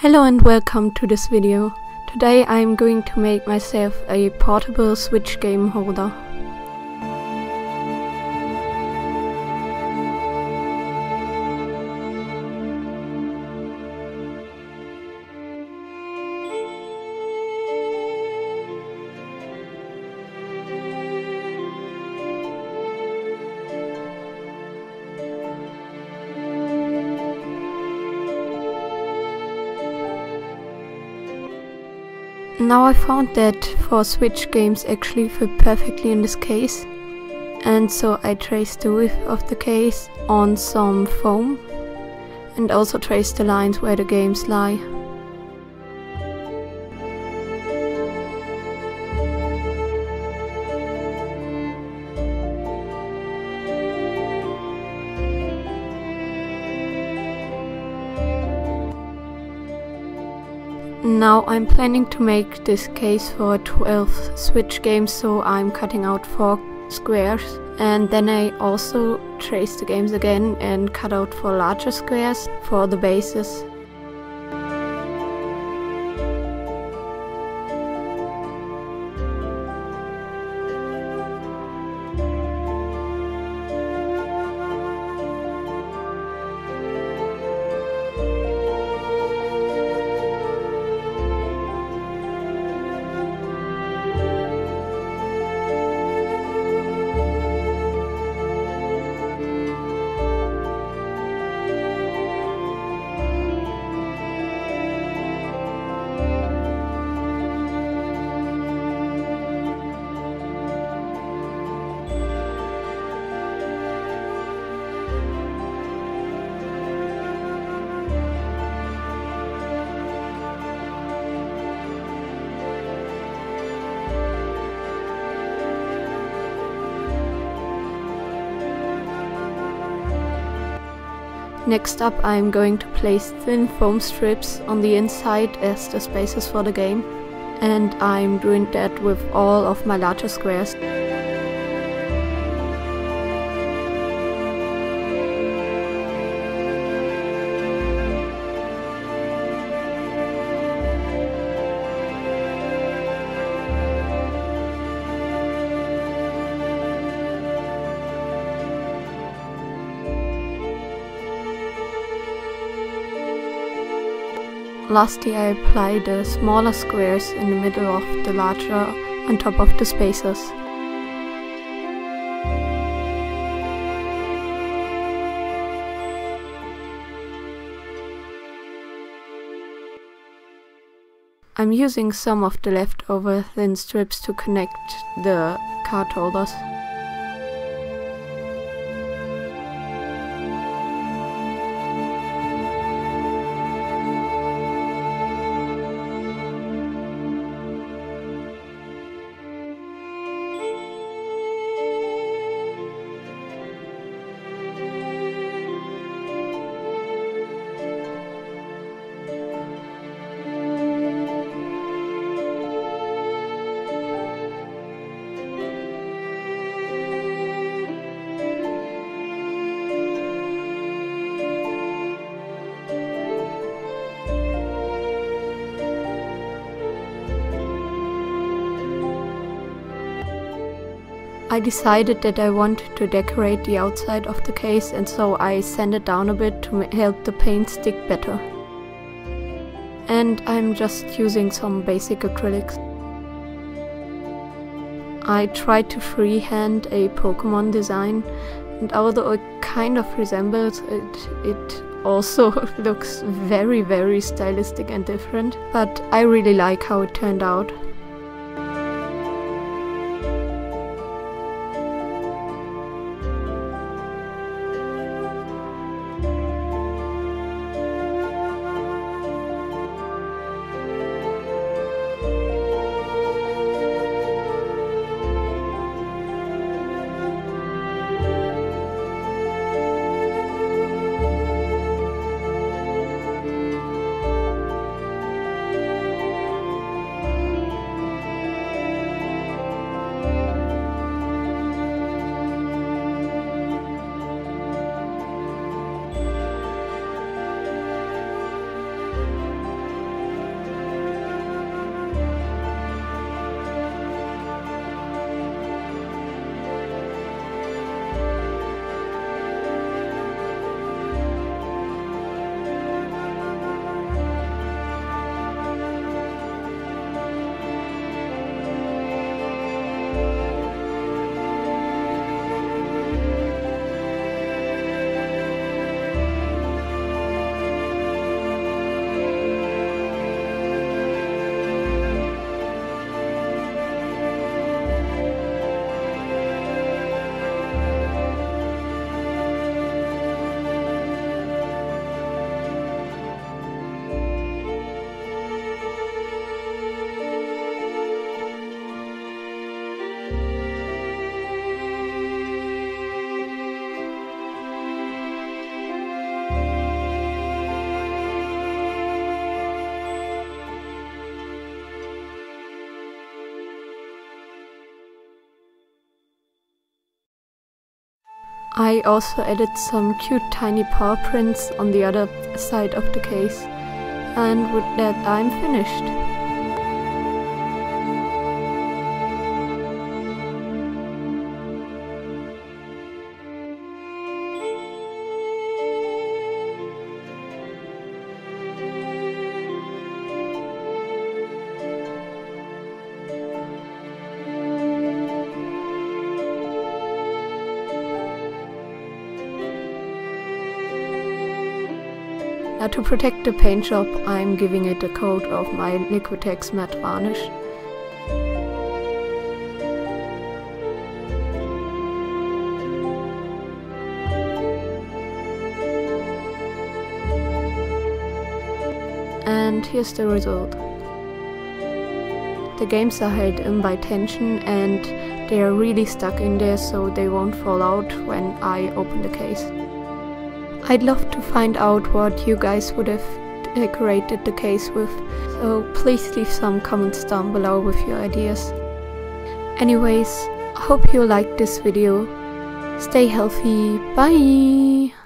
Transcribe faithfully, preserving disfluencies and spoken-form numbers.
Hello and welcome to this video. Today I am going to make myself a portable Switch game holder. Now I found that four Switch games actually fit perfectly in this case, and so I traced the width of the case on some foam and also traced the lines where the games lie. Now I'm planning to make this case for twelve Switch games, so I'm cutting out four squares, and then I also trace the games again and cut out four larger squares for the bases. Next up, I am going to place thin foam strips on the inside as the spaces for the game, and I am doing that with all of my larger squares. Lastly, I apply the smaller squares in the middle of the larger on top of the spaces. I'm using some of the leftover thin strips to connect the card holders. I decided that I wanted to decorate the outside of the case, and so I sand it down a bit to help the paint stick better. And I'm just using some basic acrylics. I tried to freehand a Pokemon design, and although it kind of resembles it, it also looks very very stylistic and different, but I really like how it turned out. I also added some cute tiny paw prints on the other side of the case, and with that I'm finished. Now to protect the paint job, I'm giving it a coat of my Liquitex matte varnish. And here's the result. The games are held in by tension and they are really stuck in there, so they won't fall out when I open the case. I'd love to find out what you guys would have decorated the case with, so please leave some comments down below with your ideas. Anyways, I hope you liked this video. Stay healthy, bye!